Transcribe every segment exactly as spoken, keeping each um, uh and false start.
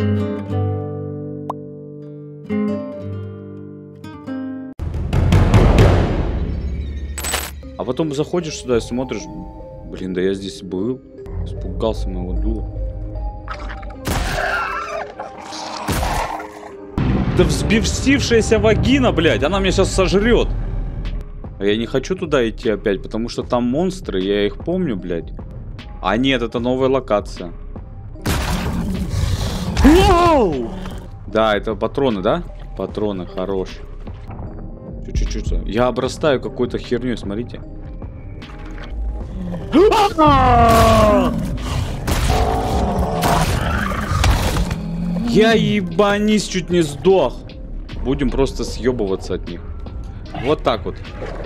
А потом заходишь сюда и смотришь, блин, да я здесь был, испугался моего дула. Да взбившаяся вагина, блядь, она меня сейчас сожрет. А я не хочу туда идти опять, потому что там монстры, я их помню, блядь. А нет, это новая локация. Воу! Да, это патроны, да? Патроны, хорош. Чуть-чуть. Я обрастаю какой-то херней, смотрите. Я ебанись, чуть не сдох. Будем просто съебываться от них. Вот так вот.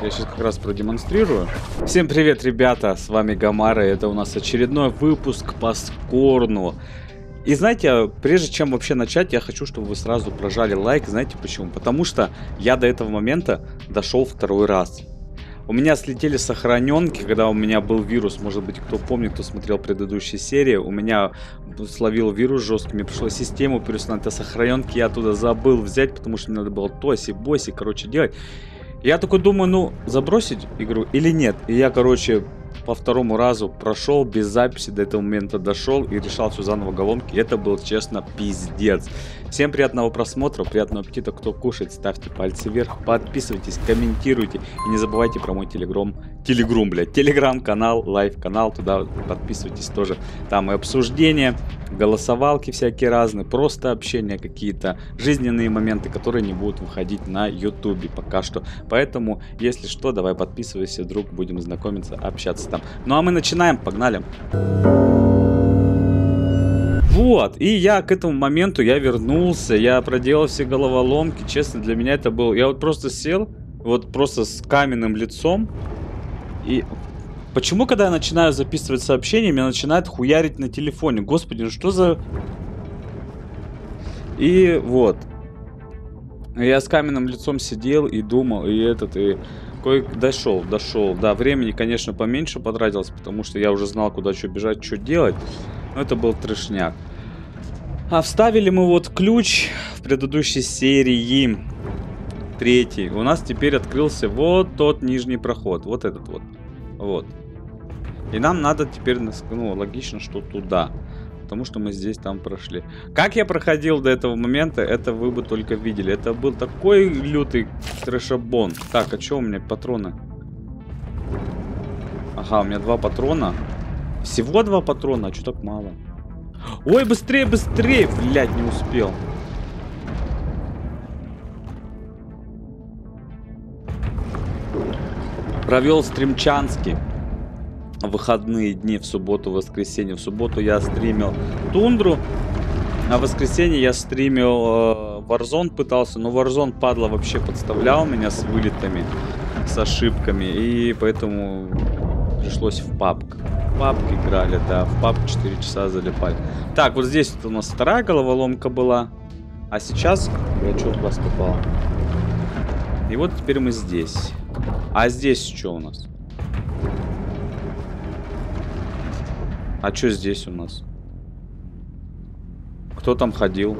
Я сейчас как раз продемонстрирую. Всем привет, ребята. С вами Гамара. Это у нас очередной выпуск по Скорну. И знаете, прежде чем вообще начать, я хочу, чтобы вы сразу прожали лайк. Знаете почему? Потому что я до этого момента дошел второй раз. У меня слетели сохраненки, когда у меня был вирус. Может быть, кто помнит, кто смотрел предыдущие серии. У меня словил вирус жесткий, мне пришлось систему переустановить. А сохраненки я оттуда забыл взять, потому что мне надо было тоси-боси, короче, делать. Я такой думаю, ну, забросить игру или нет. И я, короче... по второму разу прошел без записи, до этого момента дошел и решал все заново головки. Это был, честно, пиздец. Всем приятного просмотра, приятного аппетита. Кто кушает, ставьте пальцы вверх, подписывайтесь, комментируйте. И не забывайте про мой телеграм, телеграм, блядь, телеграм-канал, лайв-канал. Туда подписывайтесь тоже. Там и обсуждения, голосовалки всякие разные, просто общение, какие-то жизненные моменты, которые не будут выходить на ютубе пока что. Поэтому, если что, давай подписывайся, друг, будем знакомиться, общаться там. Ну а мы начинаем, погнали. Вот, и я к этому моменту, я вернулся, я проделал все головоломки, честно, для меня это был... Я вот просто сел, вот просто с каменным лицом, и... Почему, когда я начинаю записывать сообщения, меня начинает хуярить на телефоне? Господи, ну что за... И вот. Я с каменным лицом сидел и думал, и этот, и... Кое... Дошел, дошел. Да, времени, конечно, поменьше потратилось, потому что я уже знал, куда что бежать, что делать. Но это был трешняк. А вставили мы вот ключ в предыдущей серии. Третий. У нас теперь открылся вот тот нижний проход. Вот этот вот. Вот. И нам надо теперь, ну, логично, что туда. Потому что мы здесь там прошли. Как я проходил до этого момента, это вы бы только видели. Это был такой лютый трэшабон. Так, а что у меня патроны? Ага, у меня два патрона. Всего два патрона, а что так мало? Ой, быстрее, быстрее! Блядь, не успел. Провел стримчанский выходные дни в субботу, в воскресенье. В субботу я стримил Тундру, а в воскресенье я стримил э, Warzone, пытался, но Warzone, падла, вообще подставлял меня с вылетами, с ошибками, и поэтому пришлось в пабг. В пабг играли, да, в пабг четыре часа залипали. Так, вот здесь вот у нас вторая головоломка была, а сейчас я чё в вас попал. И вот теперь мы здесь. А здесь что у нас? А что здесь у нас? Кто там ходил?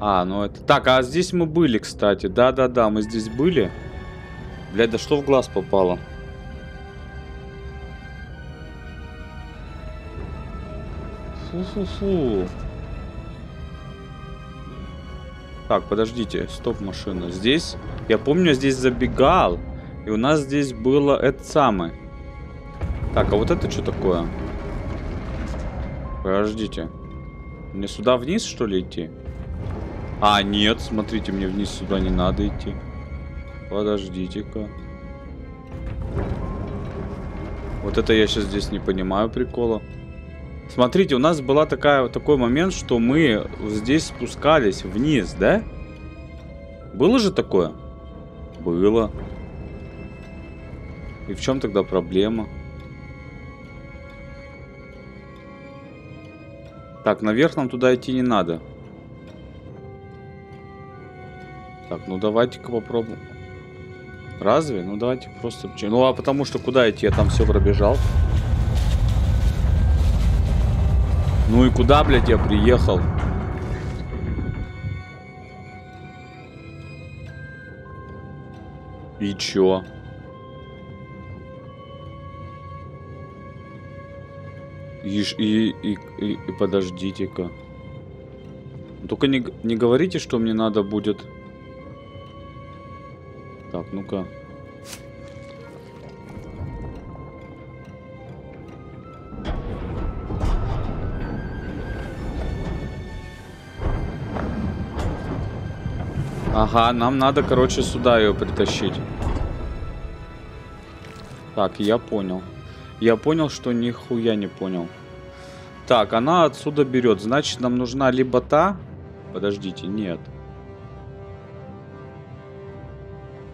А, ну это... Так, а здесь мы были, кстати. Да-да-да, мы здесь были. Блядь, да что в глаз попало? Фу-фу-фу. Так, подождите, стоп, машина. Здесь, я помню, я здесь забегал. И у нас здесь было это самое. Так, а вот это что такое? Подождите. Мне сюда вниз, что ли, идти? А, нет, смотрите, мне вниз сюда не надо идти. Подождите-ка. Вот это я сейчас здесь не понимаю прикола. Смотрите, у нас была такая, такой момент, что мы здесь спускались вниз, да? Было же такое? Было. И в чем тогда проблема? Так, наверх нам туда идти не надо. Так, ну давайте-ка попробуем. Разве? Ну давайте просто... Ну а потому что куда идти? Я там все пробежал. Ну и куда, блядь, я приехал? И чё? И, и, и, и, и подождите-ка. Только не, не говорите, что мне надо будет. Так, ну-ка. Ага, нам надо, короче, сюда ее притащить. Так, я понял. Я понял, что нихуя не понял. Так, она отсюда берет. Значит, нам нужна либо та... Подождите, нет.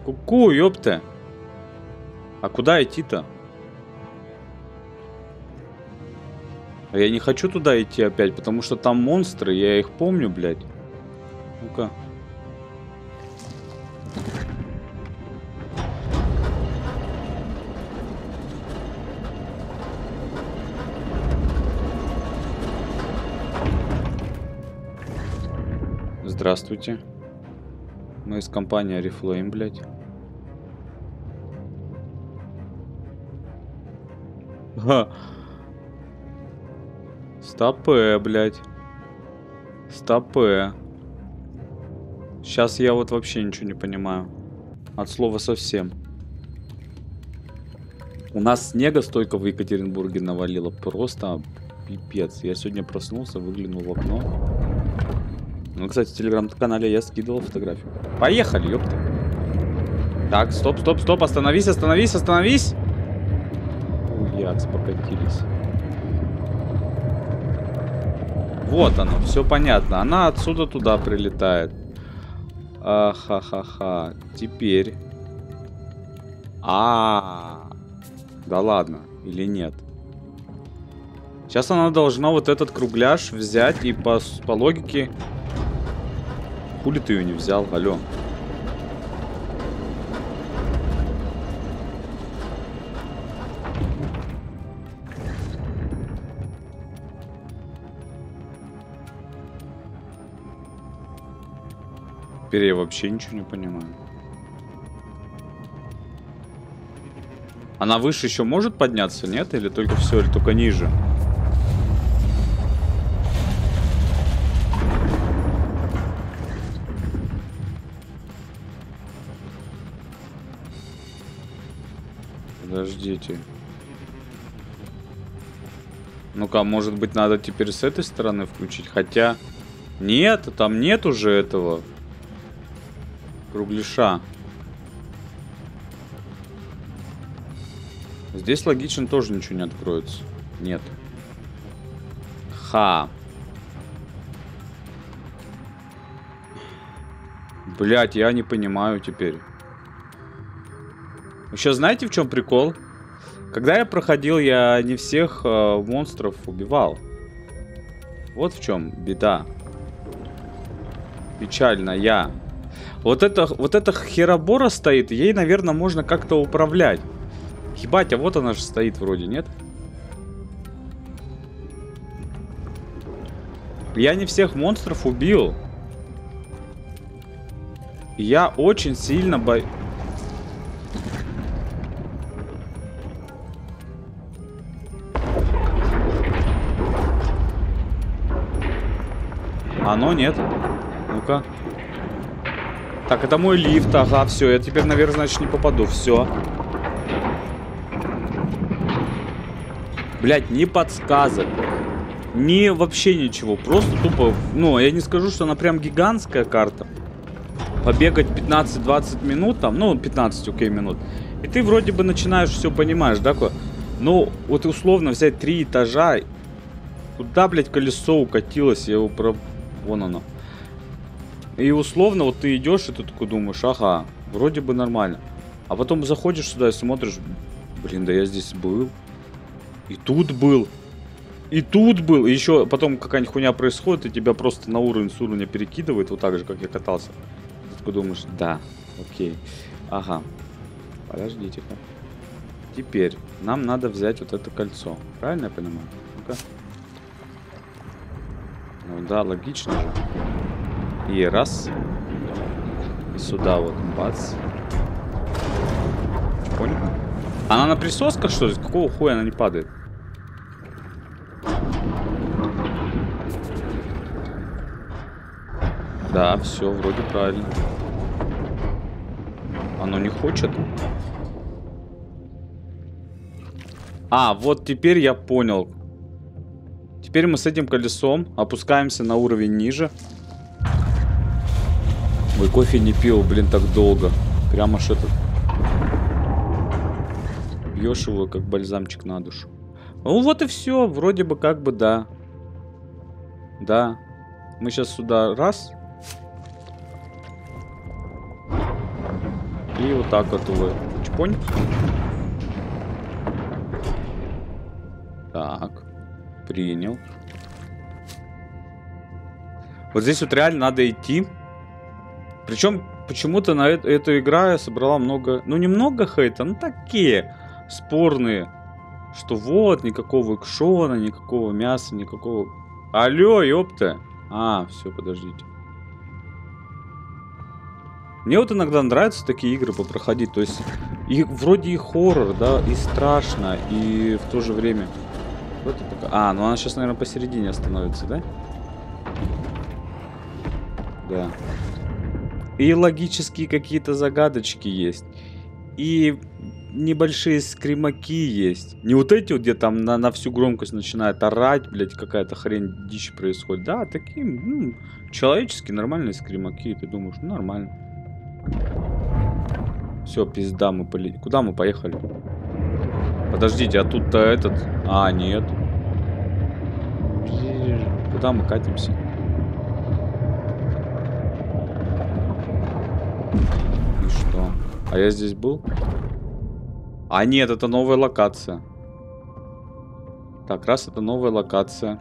Ку-ку, ёпта. А куда идти-то? Я не хочу туда идти опять, потому что там монстры. Я их помню, блядь. Ну-ка. Здравствуйте. Мы из компании Oriflame, блядь. Ха. Стопэ, блядь. Стопэ. Сейчас я вот вообще ничего не понимаю. От слова совсем. У нас снега столько в Екатеринбурге навалило. Просто пипец. Я сегодня проснулся, выглянул в окно. Ну, кстати, в телеграм-канале я скидывал фотографию. Поехали, ёпта. Так, стоп, стоп, стоп. Остановись, остановись, остановись. Уякс, покатились. Вот оно, все понятно. Она отсюда туда прилетает. Аха-ха-ха. Теперь. А, -а, а. Да ладно, или нет? Сейчас она должна вот этот кругляш взять и по, по логике... Хули ты ее не взял, алё. Теперь я вообще ничего не понимаю. Она выше еще может подняться, нет? Или только все, или только ниже? Подождите. Ну-ка, может быть, надо теперь с этой стороны включить? Хотя... Нет, там нет уже этого кругляша. Здесь логично тоже ничего не откроется. Нет. Ха. Блять, я не понимаю теперь. Еще знаете, в чем прикол? Когда я проходил, я не всех э, монстров убивал. Вот в чем беда. Печально я. Вот эта, вот эта херобора стоит, ей, наверное, можно как-то управлять. Ебать, а вот она же стоит вроде, нет? Я не всех монстров убил. Я очень сильно боюсь... Оно нет. Ну-ка. Так, это мой лифт. Ага, все. Я теперь, наверное, значит, не попаду. Все. Блять, ни подсказок. Ни вообще ничего. Просто тупо... Ну, я не скажу, что она прям гигантская карта. Побегать пятнадцать-двадцать минут там. Ну, пятнадцать, окей, минут. И ты вроде бы начинаешь все понимаешь, да? Ну, вот условно взять три этажа. Куда, блядь, колесо укатилось? Я его про... Вон оно. И условно, вот ты идешь, и ты такой думаешь, ага, вроде бы нормально. А потом заходишь сюда и смотришь, блин, да я здесь был. И тут был. И тут был. И еще потом какая-нибудь хуйня происходит, и тебя просто на уровень с уровня перекидывает, вот так же, как я катался. Ты такой думаешь, да, окей. Ага. Подождите-ка. Теперь нам надо взять вот это кольцо. Правильно я понимаю? Ну-ка. Ну да, логично же. И раз. И сюда вот, бац. Понял? Она на присосках, что ли? Какого хуя она не падает? Да, все, вроде правильно. Оно не хочет. А, вот теперь я понял. Теперь мы с этим колесом опускаемся на уровень ниже. Ой, кофе не пил, блин, так долго. Прямо аж этот. Бьешь его, как бальзамчик на душу. Ну вот и все, вроде бы как бы да. Да. Мы сейчас сюда раз. И вот так вот его чпонь. Так, принял. Вот здесь вот реально надо идти. Причем почему-то на эту, эту игра собрала много, ну немного хейта, ну такие спорные, что вот никакого экшона, никакого мяса, никакого. Алло, ёпта. А, все, подождите. Мне вот иногда нравятся такие игры попроходить, то есть и вроде и хоррор, да, и страшно, и в то же время. Вот это пока. А, ну она сейчас, наверное, посередине остановится, да? Да. И логические какие-то загадочки есть, и небольшие скримаки есть. Не вот эти вот, где там на, на всю громкость начинает орать, блядь, какая-то хрень, дичь происходит. Да, такие, ну, человеческие нормальные скримаки, ты думаешь, ну, нормально. Все, пизда, мы полетели. Куда мы поехали? Подождите, а тут-то этот... А, нет. Куда мы катимся? И что? А я здесь был? А нет, это новая локация. Так, раз это новая локация.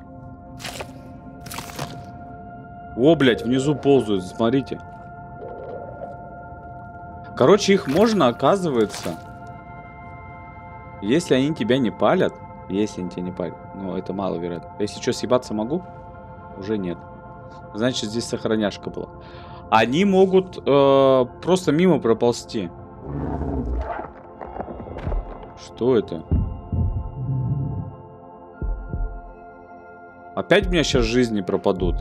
О, блядь, внизу ползают, смотрите. Короче, их можно, оказывается, если они тебя не палят, если они тебя не палят, но это маловероятно. Если что, съебаться могу? Уже нет. Значит, здесь сохраняшка была. Они могут э, просто мимо проползти. Что это? Опять у меня сейчас жизни пропадут.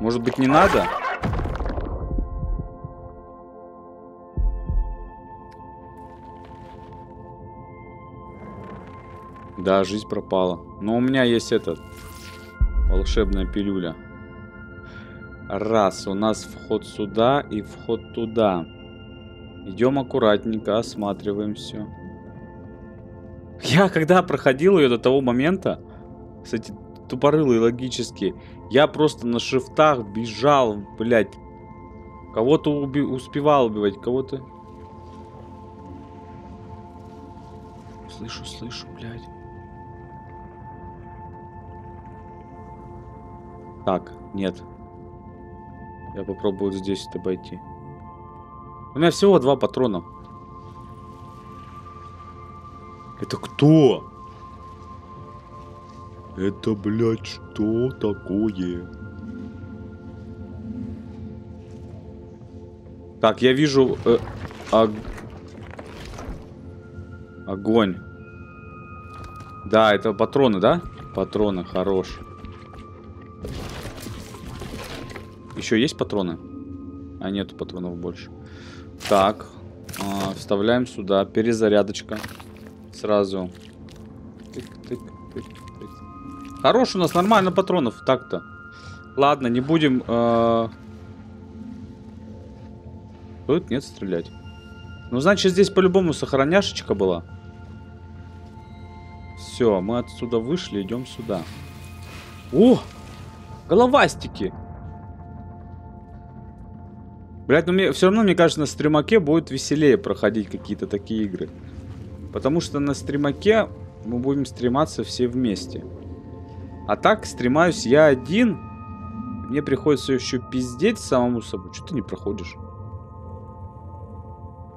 Может быть, не надо? Да, жизнь пропала. Но у меня есть этот. Волшебная пилюля. Раз. У нас вход сюда и вход туда. Идем аккуратненько, осматриваем все. Я когда проходил ее до того момента, кстати, тупорылые логические, я просто на шифтах бежал, блядь. Кого-то уби- успевал убивать, кого-то... Слышу, слышу, блядь. Так, нет. Я попробую здесь это обойти. У меня всего два патрона. Это кто? Это, блядь, что такое? Так, я вижу... Э, ог... Огонь. Да, это патроны, да? Патроны, хорош. Еще есть патроны? А, нету патронов больше. Так. Э, вставляем сюда. Перезарядочка. Сразу. Тык, тык, тык, тык. Хорош, у нас нормально патронов. Так-то. Ладно, не будем... Э... Тут нет стрелять. Ну, значит, здесь по-любому сохраняшечка была. Все, мы отсюда вышли, идем сюда. О! Головастики! Блять, ну мне все равно, мне кажется, на стримаке будет веселее проходить какие-то такие игры. Потому что на стримаке мы будем стриматься все вместе. А так, стримаюсь я один. Мне приходится еще пиздеть самому собой. Что ты не проходишь?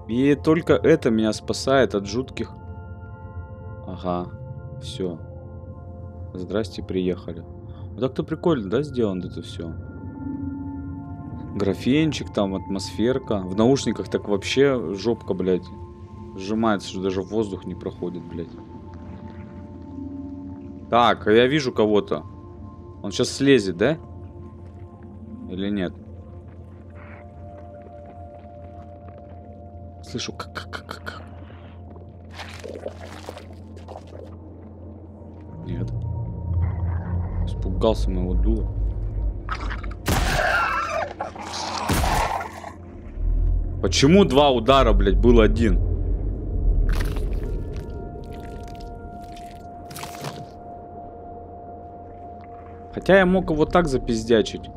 И только это меня спасает от жутких... Ага, все. Здрасте, приехали. Так-то прикольно, да, сделано это все. Графенчик там, атмосферка. В наушниках так вообще жопка, блядь. Сжимается, что даже воздух не проходит, блядь. Так, я вижу кого-то. Он сейчас слезет, да? Или нет? Слышу, как, как, как, как. Нет. Испугался моего дула. Почему два удара, блядь, был один? Хотя я мог его так запиздячить.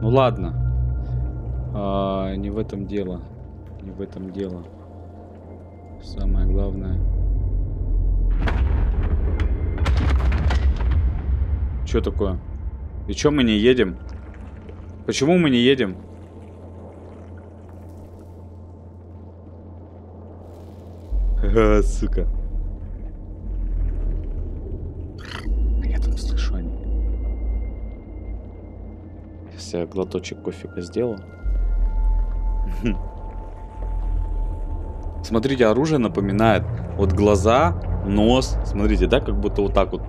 Ну ладно. А, не в этом дело. Не в этом дело. Самое главное. Что такое? И чё мы не едем? Почему мы не едем? Ха-ха, сука. Я там слышу они. Сейчас я глоточек кофе-ка сделал. Смотрите, оружие напоминает. Вот глаза, нос. Смотрите, да, как будто вот так вот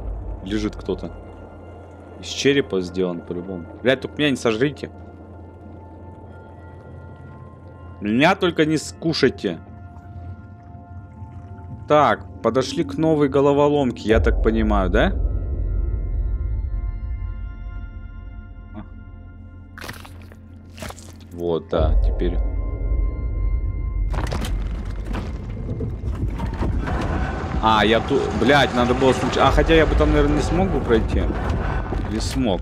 лежит кто-то. Из черепа сделан по-любому. Блядь, только меня не сожрите. Меня только не скушайте. Так, подошли к новой головоломке, я так понимаю, да? Вот, да, теперь... А, я тут... Блядь, надо было... А, хотя я бы там, наверное, не смог бы пройти. Или смог?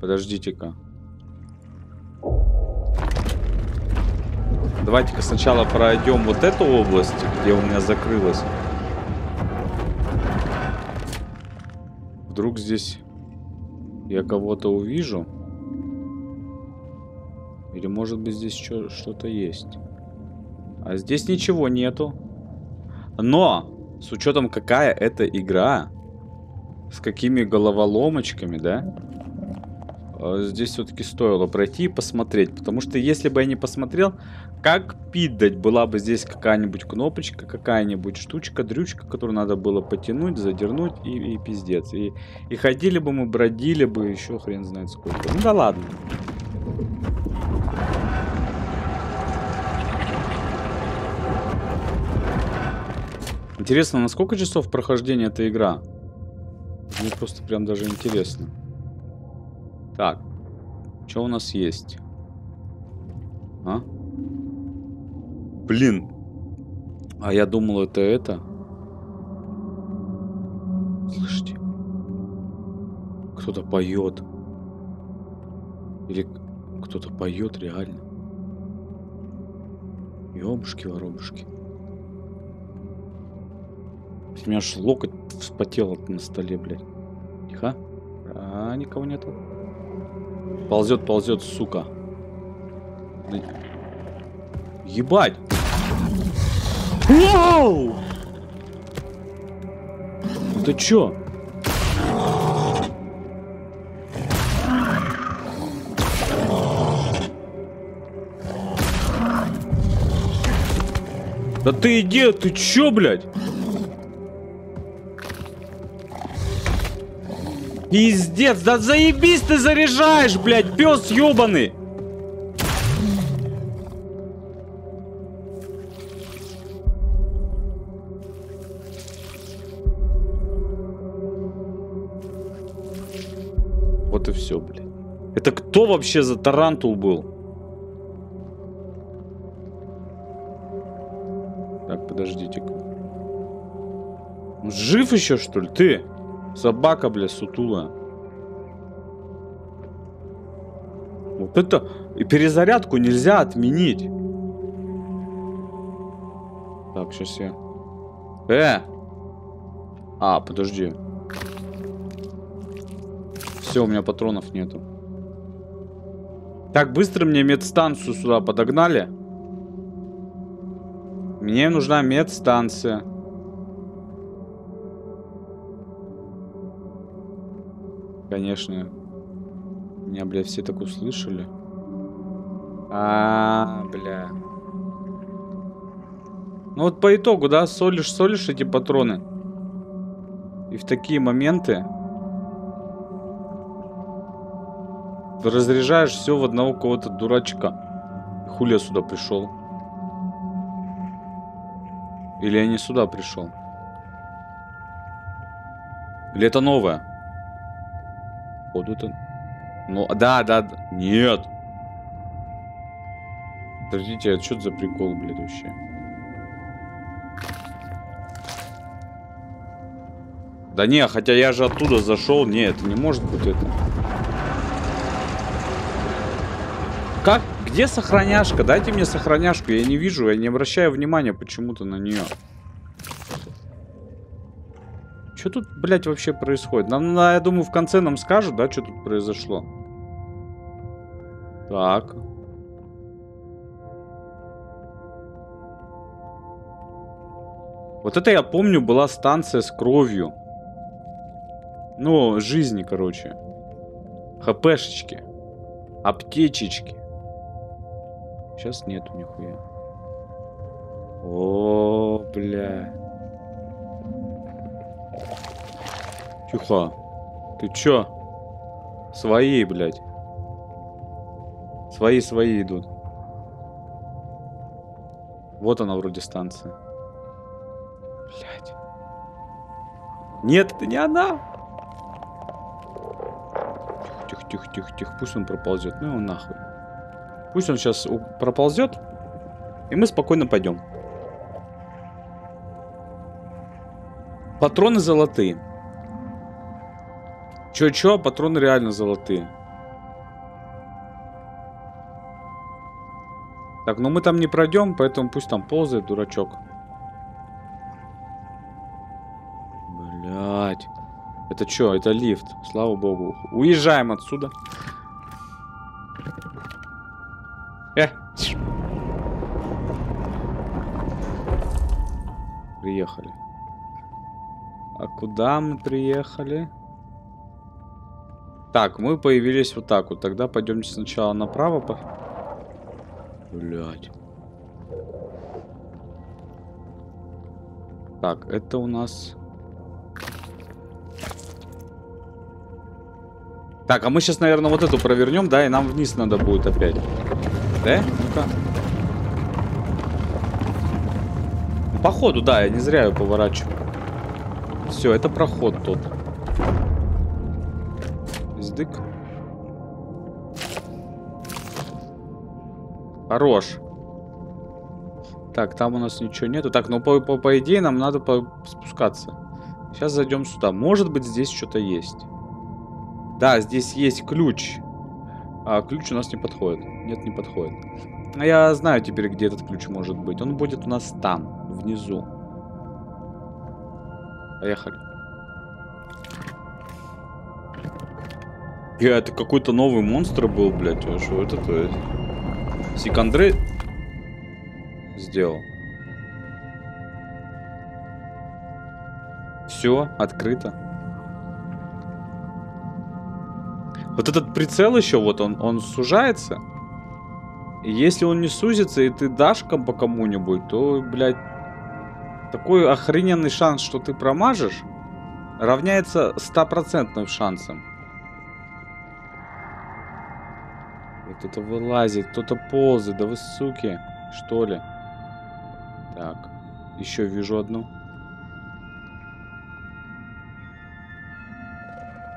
Подождите-ка. Давайте-ка сначала пройдем вот эту область, где у меня закрылось. Вдруг здесь я кого-то увижу? Или может быть здесь что-то есть? А здесь ничего нету. Но, с учетом какая это игра, с какими головоломочками, да? Здесь все-таки стоило пройти и посмотреть. Потому что если бы я не посмотрел, как пидать, была бы здесь какая-нибудь кнопочка, какая-нибудь штучка, дрючка, которую надо было потянуть, задернуть и, и пиздец. И, и ходили бы мы, бродили бы еще хрен знает сколько. Ну да ладно. Интересно, на сколько часов прохождения эта игра? Мне просто прям даже интересно. Так, что у нас есть? А? Блин. А я думал, это это. Слышите? Кто-то поет. Или кто-то поет реально. Ёбушки-воробушки. У меня аж локоть вспотел на столе, блядь. Тихо. А, никого нету. Ползет, ползет, сука. Ебать! Вау! Это чё? Да ты иди, ты чё, блядь? Пиздец, да заебись ты заряжаешь, блядь, пёс ёбаный. Вот и все, блядь. Это кто вообще за тарантул был? Так, подождите-ка. Жив еще, что ли, ты? Собака, бля, сутулая. Вот это... И перезарядку нельзя отменить. Так, сейчас я... Э! А, подожди. Все, у меня патронов нету. Так, быстро мне медстанцию сюда подогнали. Мне нужна медстанция. Конечно. Меня, бля, все так услышали. А, бля. Ну вот по итогу, да, солишь, солишь эти патроны. И в такие моменты ты разряжаешь все в одного кого-то дурачка. Хули я сюда пришел? Или я не сюда пришел? Или это новое? Походу это... Ну, да, да, да. Нет. Подождите, а что это за прикол, блядь, вообще? Да не, хотя я же оттуда зашел. Не, это не может быть это. Как? Где сохраняшка? Дайте мне сохраняшку. Я не вижу, я не обращаю внимания почему-то на нее. Что тут, блядь, вообще происходит? Нам, я думаю, в конце нам скажут, да, что тут произошло. Так. Вот это, я помню, была станция с кровью. Ну, жизни, короче. ХПшечки. Аптечечки. Сейчас нету нихуя. О, бля. Тихо. Ты чё? Свои, блядь. Свои, свои идут. Вот она вроде станция. Блядь. Нет, это не она. Тихо-тихо-тихо-тихо. Пусть он проползет. Ну его нахуй. Пусть он сейчас проползет. И мы спокойно пойдем. Патроны золотые. Че-че, патроны реально золотые. Так, но мы там не пройдем, поэтому пусть там ползает, дурачок. Блять. Это что? Это лифт. Слава богу. Уезжаем отсюда. Э. Приехали. А куда мы приехали? Так, мы появились вот так вот. Тогда пойдем сначала направо. По... Блядь. Так, это у нас... Так, а мы сейчас, наверное, вот эту провернем, да? И нам вниз надо будет опять. Да? Ну-ка. Походу, да, я не зря ее поворачиваю. Все, это проход тот. Издык. Хорош. Так, там у нас ничего нету. Так, ну по, по, по идее нам надо спускаться. Сейчас зайдем сюда. Может быть, здесь что-то есть. Да, здесь есть ключ. А ключ у нас не подходит. Нет, не подходит. А я знаю теперь, где этот ключ может быть. Он будет у нас там, внизу. Поехали. Я, это какой-то новый монстр был, блядь. А что это то есть? Секандры сделал. Все, открыто. Вот этот прицел еще, вот он, он сужается. И если он не сузится, и ты дашь по кому-нибудь, то, блядь, такой охрененный шанс, что ты промажешь, равняется стопроцентным шансом. Кто-то вылазит, кто-то ползает. Да вы суки, что ли? Так, еще вижу одну.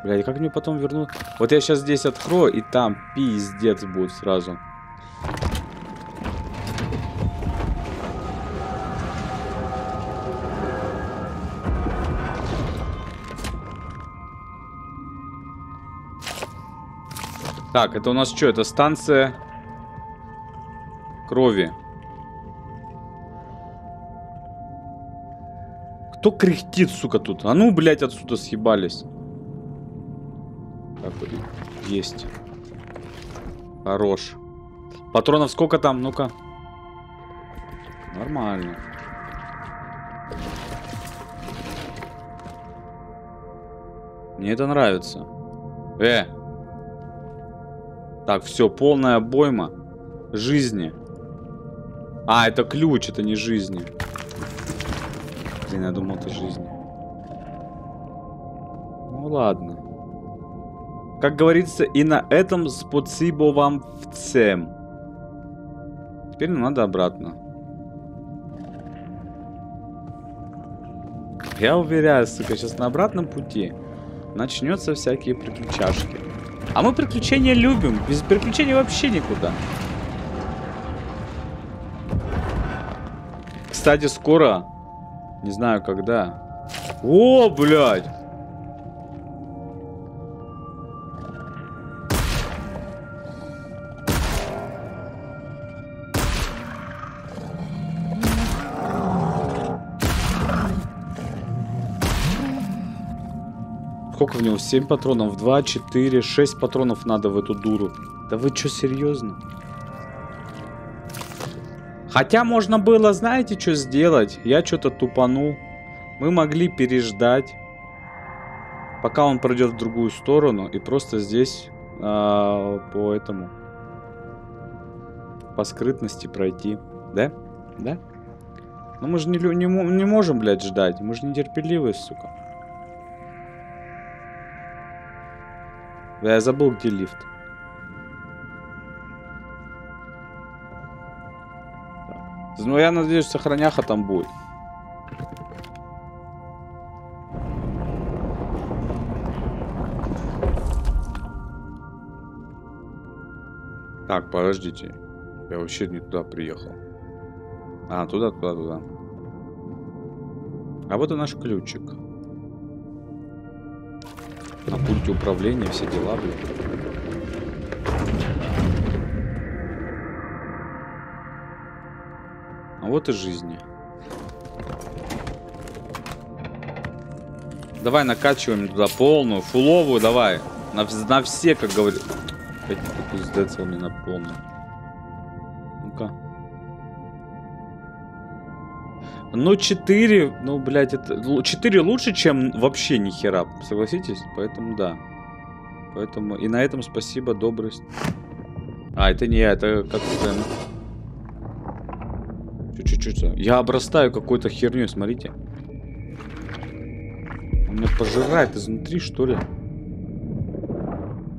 Бля, и как мне потом вернуть? Вот я сейчас здесь открою, и там пиздец будет сразу. Так, это у нас что? Это станция крови. Кто кряхтит, сука, тут? А ну, блядь, отсюда съебались. Так, есть. Хорош. Патронов сколько там? Ну-ка. Нормально. Мне это нравится. Э. Так, все, полная обойма жизни. А, это ключ, это не жизни. Блин, я думал, это жизни. Ну ладно. Как говорится, и на этом спасибо вам всем. Теперь нам надо обратно. Я уверяю, сука, сейчас на обратном пути начнется всякие приключашки. А мы приключения любим. Без приключений вообще никуда. Кстати, скоро. Не знаю, когда. О, блядь. Сколько в него? семь патронов. два, четыре, шесть патронов надо в эту дуру. Да вы что, серьезно? Хотя можно было, знаете, что сделать? Я что-то тупанул. Мы могли переждать, пока он пройдет в другую сторону. И просто здесь э, по этому, по скрытности пройти. Да? Да? Но мы же не, не, не можем, блядь, ждать. Мы же нетерпеливые, сука. Я забыл, где лифт. Ну, я надеюсь, сохраняха там будет. Так, подождите. Я вообще не туда приехал. А, туда, туда, туда. А вот и наш ключик. На пульте управления все дела, блин. А вот и жизни. Давай накачиваем туда полную, фуловую, давай. На, на все, как говорит. Опять не пиздец, он не на полную. Ну-ка. Ну, четыре, ну, блядь, это... четыре лучше, чем вообще ни хера, согласитесь? Поэтому да. Поэтому... И на этом спасибо, добрость. А, это не я, это как то чуть-чуть. Я обрастаю какой-то херней, смотрите. Он меня пожирает изнутри, что ли?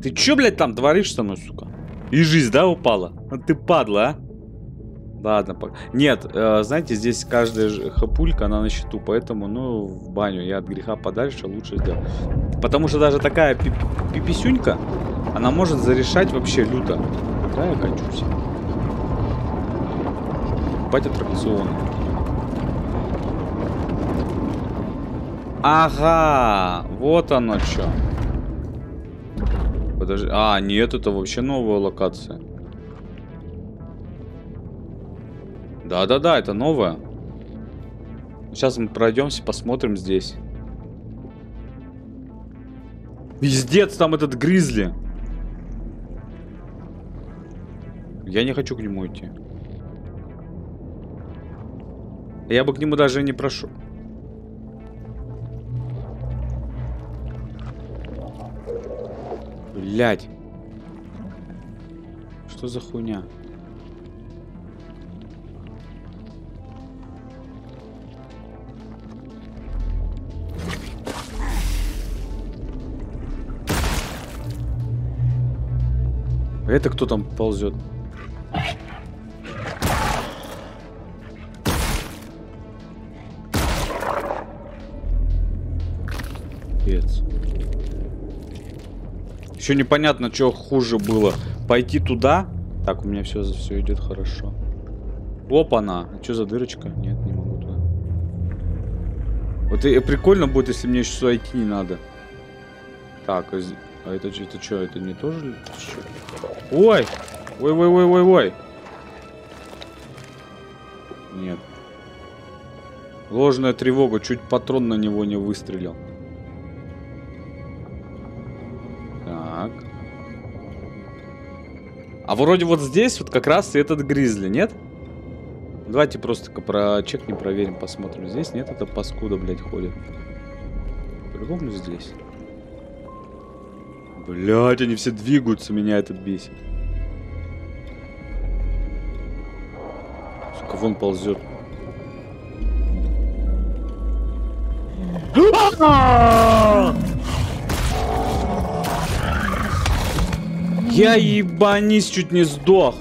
Ты чё, блядь, там творишь со мной, сука? И жизнь, да, упала? А ты падла, а? Ладно, пока. Нет, э, знаете, здесь каждая хапулька, она на счету, поэтому, ну, в баню я от греха подальше лучше сделал. Потому что даже такая пиписюнька, она может зарешать вообще люто. Да, я кончусь. Покупать аттракцион. Ага, вот оно что. Подожди, а, нет, это вообще новая локация. Да-да-да, это новое. Сейчас мы пройдемся, посмотрим здесь. Пиздец, там этот гризли. Я не хочу к нему идти. Я бы к нему даже не прошу. Блядь. Что за хуйня? Это кто там ползет? Пец. Еще непонятно, что хуже было. Пойти туда. Так, у меня все, все идет хорошо. Опа-на. А что за дырочка? Нет, не могу туда. Вот и прикольно будет, если мне еще сюда идти не надо. Так, а здесь... А это, это что, это не тоже? Ой! Ой-ой-ой-ой-ой! Нет. Ложная тревога. Чуть патрон на него не выстрелил. Так. А вроде вот здесь вот как раз и этот гризли, нет? Давайте просто-ка прочекнем, проверим, посмотрим. Здесь нет, это паскуда, блядь, ходит. По-любому здесь. Блять, они все двигаются, меня это бесит. Сука, вон ползет. Я ебанись, чуть не сдох.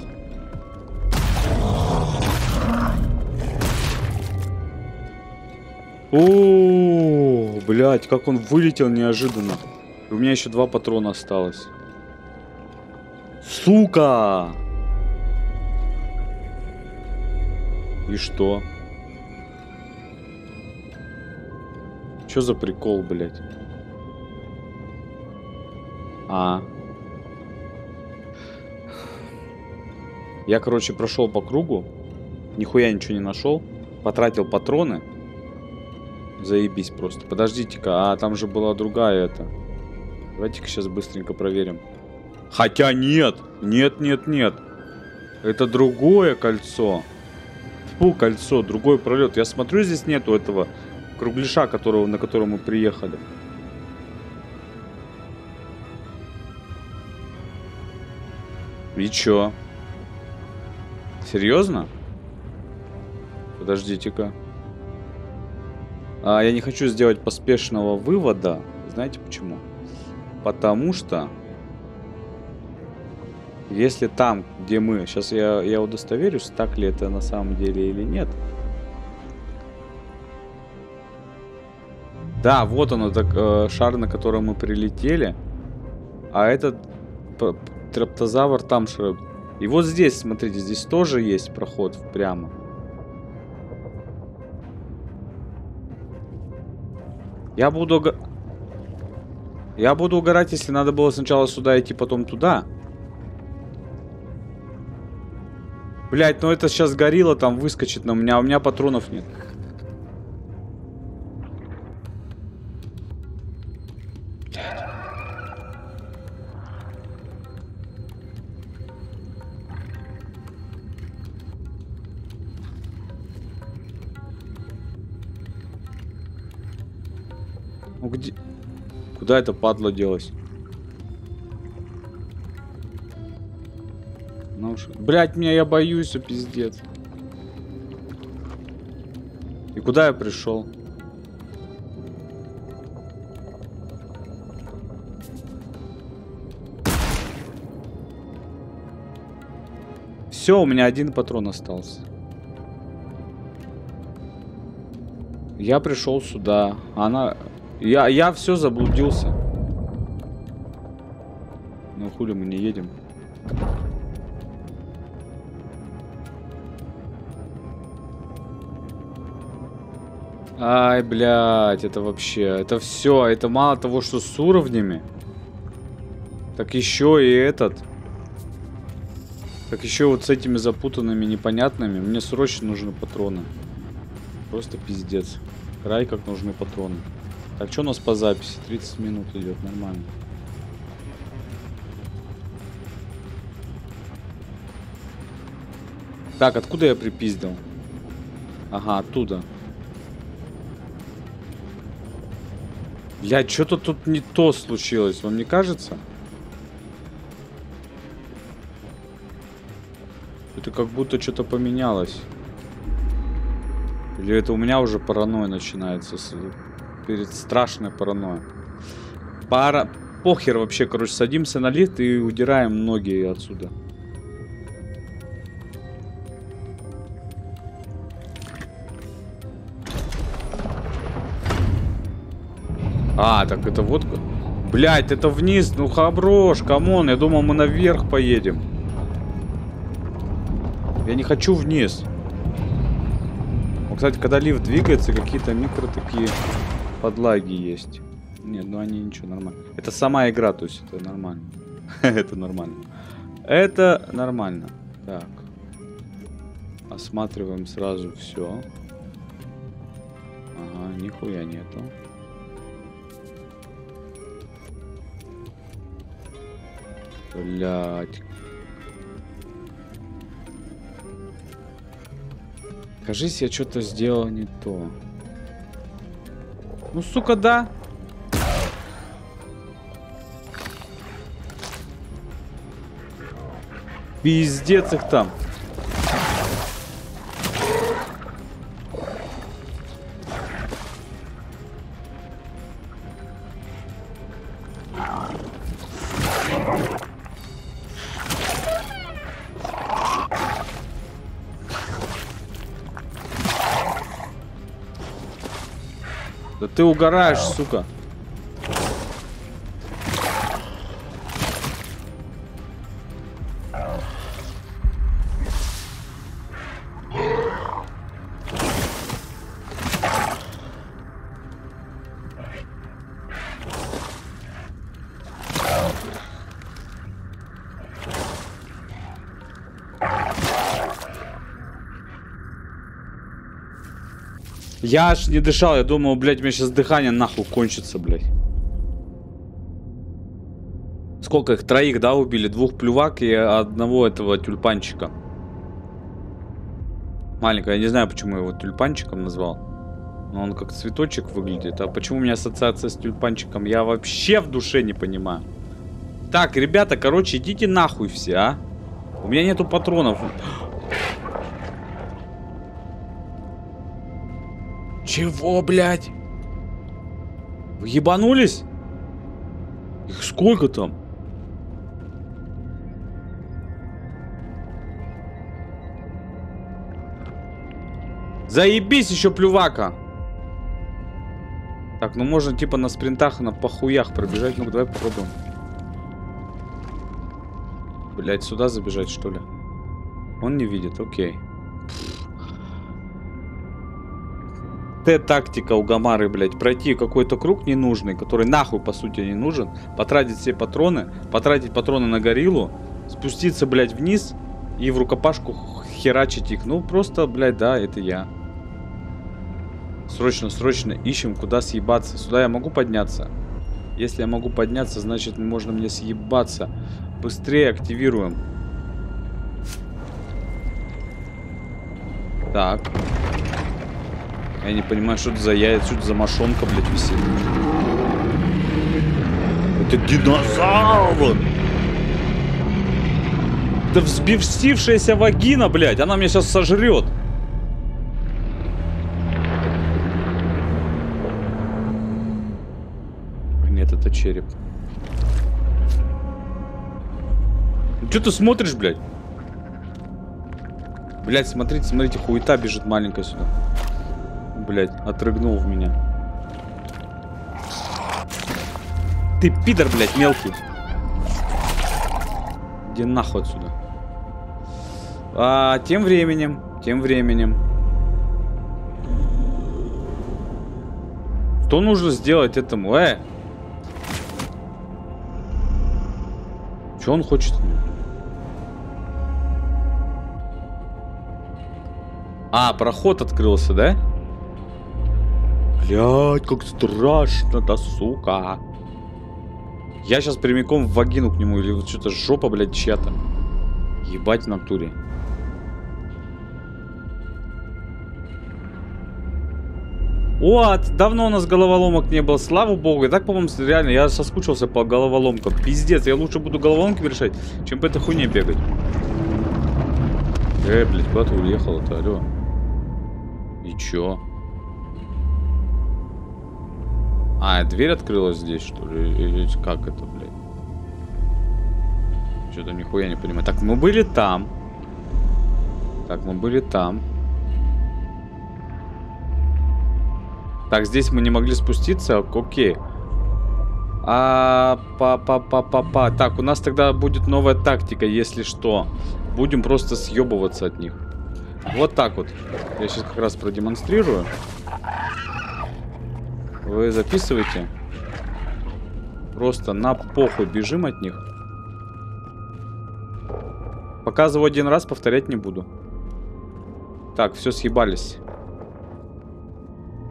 О, блять, как он вылетел неожиданно. У меня еще два патрона осталось. Сука! И что? Че за прикол, блядь? А. Я, короче, прошел по кругу. Нихуя ничего не нашел. Потратил патроны. Заебись просто. Подождите-ка, а там же была другая эта. Давайте-ка сейчас быстренько проверим. Хотя нет. Нет, нет, нет. Это другое кольцо. Фу, кольцо. Другой пролет. Я смотрю, здесь нету этого кругляша, которого, на котором мы приехали. И чё? Серьезно? Подождите-ка. А, я не хочу сделать поспешного вывода. Знаете почему? Потому что если там, где мы... Сейчас я, я удостоверюсь, так ли это на самом деле или нет. Да, вот оно, так, э, шар, на котором мы прилетели. А этот трептозавр там шар. И вот здесь, смотрите, здесь тоже есть проход прямо. Я буду... Я буду угорать, если надо было сначала сюда идти, потом туда. Блять, ну это сейчас горилла там выскочит на меня, а у меня патронов нет. Блядь. Ну где... Куда это падла делось? Ну, ш... Блять, меня, я боюсь, пиздец. И куда я пришел? Все, у меня один патрон остался. Я пришел сюда. Она... Я, я все заблудился. Ну хули мы не едем. Ай, блядь, это вообще... Это все, это мало того, что с уровнями. Так еще и этот. Так еще вот с этими запутанными, непонятными. Мне срочно нужны патроны. Просто пиздец. Край как нужны патроны. Так, что у нас по записи? тридцать минут идет, нормально. Так, откуда я припиздил? Ага, оттуда. Бля, что-то тут не то случилось, вам не кажется? Это как будто что-то поменялось. Или это у меня уже паранойя начинается с... Перед страшной паранойей. Пара... Похер вообще, короче. Садимся на лифт и удираем ноги отсюда. А, так это вот... Блять, это вниз. Ну, хаброш, камон. Я думал, мы наверх поедем. Я не хочу вниз. Ну, кстати, когда лифт двигается, какие-то микро такие... Подлаги есть. Нет, ну они ничего, нормально. Это сама игра, то есть это нормально. Это нормально. Это нормально. Так. Осматриваем сразу все. Ага, нихуя нету. Блять. Кажись, я что-то сделал не то. Ну, сука, да. Пиздец их там. Да ты угораешь, сука. Я аж не дышал, я думал, блядь, у меня сейчас дыхание нахуй кончится, блядь. Сколько их? Троих, да, убили? Двух плювак и одного этого тюльпанчика. Маленького, я не знаю, почему я его тюльпанчиком назвал. Но он как цветочек выглядит. А почему у меня ассоциация с тюльпанчиком? Я вообще в душе не понимаю. Так, ребята, короче, идите нахуй все, а. У меня нету патронов. Чего, блядь? Вы ебанулись? Их сколько там? Заебись еще плювака. Так, ну можно типа на спринтах, на похуях пробежать. Ну давай попробуем. Блядь, сюда забежать, что ли? Он не видит, окей. Т-тактика у Гамары, блядь. Пройти какой-то круг ненужный, который нахуй, по сути, не нужен. Потратить все патроны. Потратить патроны на гориллу. Спуститься, блядь, вниз. И в рукопашку херачить их. Ну, просто, блядь, да, это я. Срочно, срочно ищем, куда съебаться. Сюда я могу подняться? Если я могу подняться, значит, можно мне съебаться. Быстрее активируем. Так. Я не понимаю, что это за яйца, что это за мошонка, блядь, висит. Это динозавр! Это взбившаяся вагина, блядь, она меня сейчас сожрет. Нет, это череп. Че ты смотришь, блядь? Блядь, смотрите, смотрите, хуета бежит маленькая сюда. Блять, отрыгнул в меня. Ты пидор, блять, мелкий. Иди нахуй отсюда. А, тем временем, тем временем. Что нужно сделать этому? Э! Че он хочет? А, проход открылся, да? Блядь, как страшно, да сука. Я сейчас прямиком в вагину к нему. Или вот что-то жопа, блядь, чья-то. Ебать в натуре. Вот, давно у нас головоломок не было. Слава богу, и так, по-моему, реально. Я соскучился по головоломкам. Пиздец, я лучше буду головоломки решать, чем по этой хуйне бегать. Э, блядь, куда ты уехал-то, алё? И чё? А, дверь открылась здесь, что ли? Или как это, блядь? Что-то нихуя не понимаю. Так, мы были там. Так, мы были там. Так, здесь мы не могли спуститься. Окей. А, па-па-па-па-па. Так, у нас тогда будет новая тактика, если что. Будем просто съебываться от них. Вот так вот. Я сейчас как раз продемонстрирую. Вы записываете? Просто на похуй бежим от них. Показываю один раз, повторять не буду. Так, все съебались.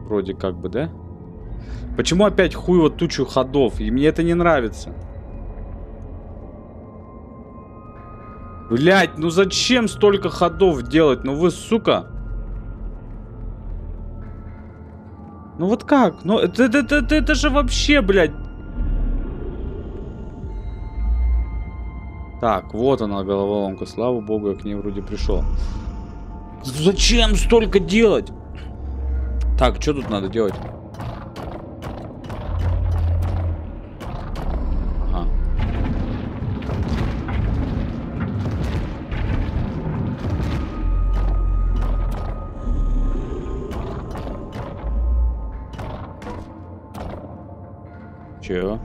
Вроде как бы, да? Почему опять хуево тучу ходов? И мне это не нравится. Блять, ну зачем столько ходов делать? Ну вы, сука. Ну вот как? Ну это, это, это, это же вообще, блядь. Так, вот она, головоломка. Слава богу, я к ней вроде пришел. Зачем столько делать? Так, что тут надо делать? Ага. Чего?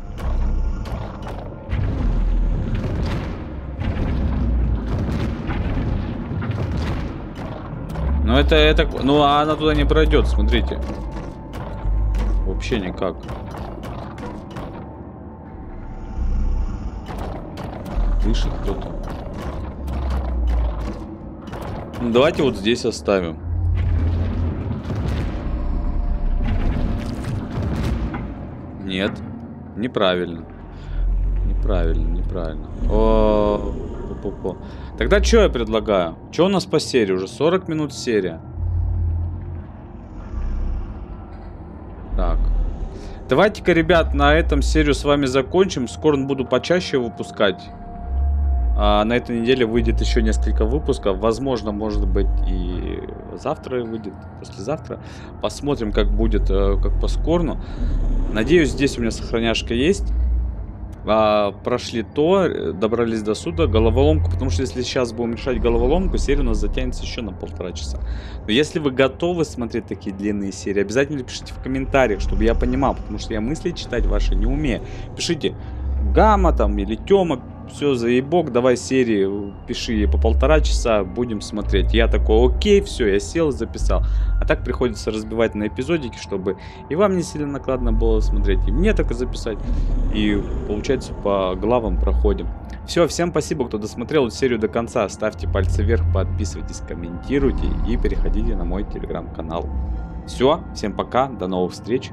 Ну это, это, ну а она туда не пройдет, смотрите. Вообще никак. Дышит кто-то. Ну, давайте вот здесь оставим. Нет, неправильно. Неправильно, неправильно. О-о-о. Тогда что я предлагаю? Что у нас по серии? Уже сорок минут серия. Так. Давайте-ка, ребят, на этом серию с вами закончим. Скорн буду почаще выпускать. А на этой неделе выйдет еще несколько выпусков. Возможно, может быть, и завтра выйдет, послезавтра. Посмотрим, как будет, как по Скорну. Надеюсь, здесь у меня сохраняшка есть. А, прошли то, добрались до суда, головоломку, потому что если сейчас будем решать головоломку, серия у нас затянется еще на полтора часа. Но если вы готовы смотреть такие длинные серии, обязательно пишите в комментариях, чтобы я понимал, потому что я мысли читать ваши не умею. Пишите Гамма там или Тема, все заебок, давай серии, пиши по полтора часа, будем смотреть. Я такой, окей, все, я сел, записал. А так приходится разбивать на эпизодики, чтобы и вам не сильно накладно было смотреть, и мне только записать. И получается по главам проходим. Все, всем спасибо, кто досмотрел эту серию до конца. Ставьте пальцы вверх, подписывайтесь, комментируйте и переходите на мой телеграм-канал. Все, всем пока, до новых встреч.